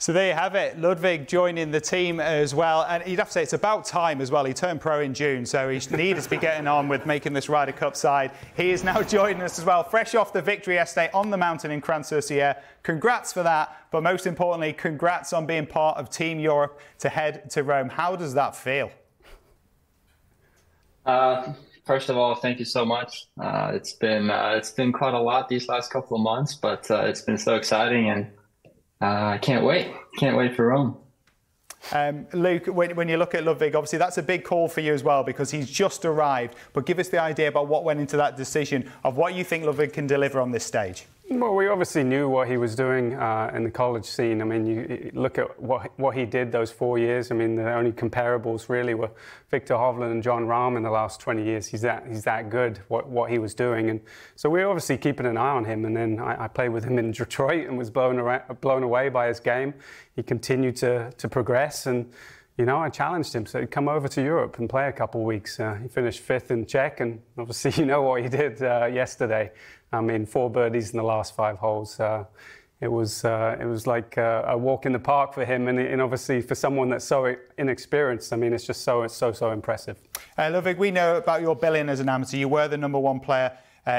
So there you have it, Ludvig joining the team as well. And you'd have to say it's about time as well. He turned pro in June, so he needed to be getting on with making this Ryder Cup side. He is now joining us as well, fresh off the victory yesterday on the mountain in Crans-Sur-Sierre. Congrats for that, but most importantly, congrats on being part of Team Europe to head to Rome. How does that feel? First of all, thank you so much. It's been quite a lot these last couple of months, but it's been so exciting, and I can't wait. Can't wait for Rome. Luke, when you look at Ludvig, obviously that's a big call for you as well because he's just arrived. But give us the idea about what went into that decision of what you think Ludvig can deliver on this stage. Well, we obviously knew what he was doing in the college scene. I mean, you look at what he did those 4 years. I mean, the only comparables really were Victor Hovland and John Rahm in the last 20 years. He's that good, what he was doing. And so we're obviously keeping an eye on him. And then I played with him in Detroit and was blown away by his game. He continued to progress. And, you know, I challenged him, so he'd come over to Europe and play a couple of weeks. He finished 5th in Czech, and obviously you know what he did yesterday. I mean, 4 birdies in the last 5 holes. It was like a walk in the park for him, and obviously for someone that's so inexperienced, I mean, it's just so impressive. Ludvig, we know about your billing as an amateur. You were the #1 player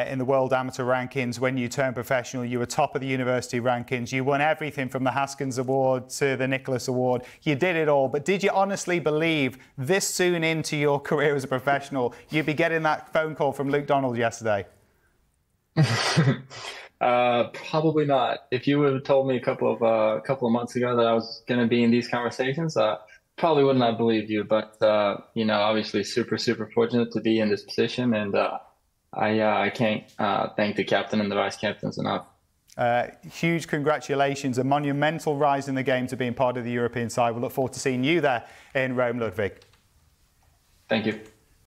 in the world amateur rankings. When you turned professional, you were top of the university rankings. You won everything from the Haskins award to the Nicholas award. You did it all. But did you honestly believe this soon into your career as a professional, you'd be getting that phone call from Luke Donald yesterday? Probably not. If you would have told me a couple of months ago that I was going to be in these conversations, probably would not have believed you. But, you know, obviously super fortunate to be in this position, and I can't thank the captain and the vice captains enough. Huge congratulations, a monumental rise in the game to being part of the European side. We'll look forward to seeing you there in Rome, Ludvig. Thank you.